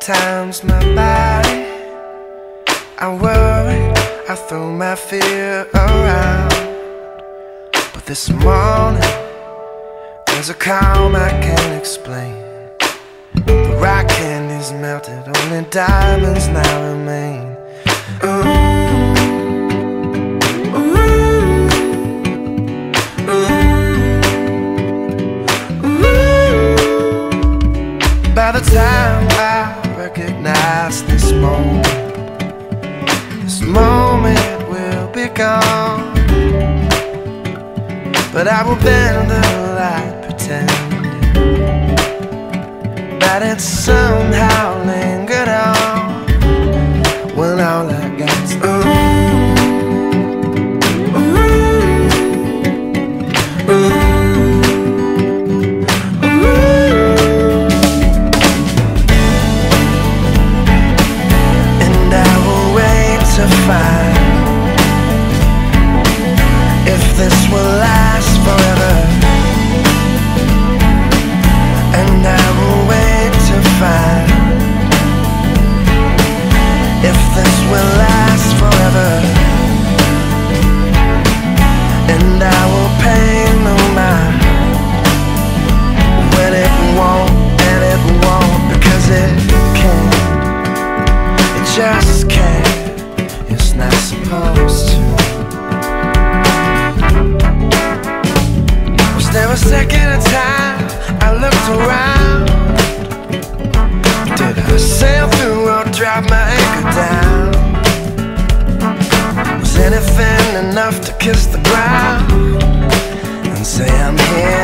time's not by. I worry, I throw my fear around, but this morning there's a calm I can't explain. The rock candy's melted, only diamonds now remain. Ooh. By the time I recognize this moment will be gone. But I will bend the light, pretend that it somehow lingered on, when all I got's ooh, ooh, ooh. If this will last forever, and I will wait to find if this will last forever, and I will pay no mind when it won't, and it won't, because it can't, it just can't. It's not supposed to. Was there a second of time I looked around? Did I sail through or drop my anchor down? Was anything enough to kiss the ground and say I'm here?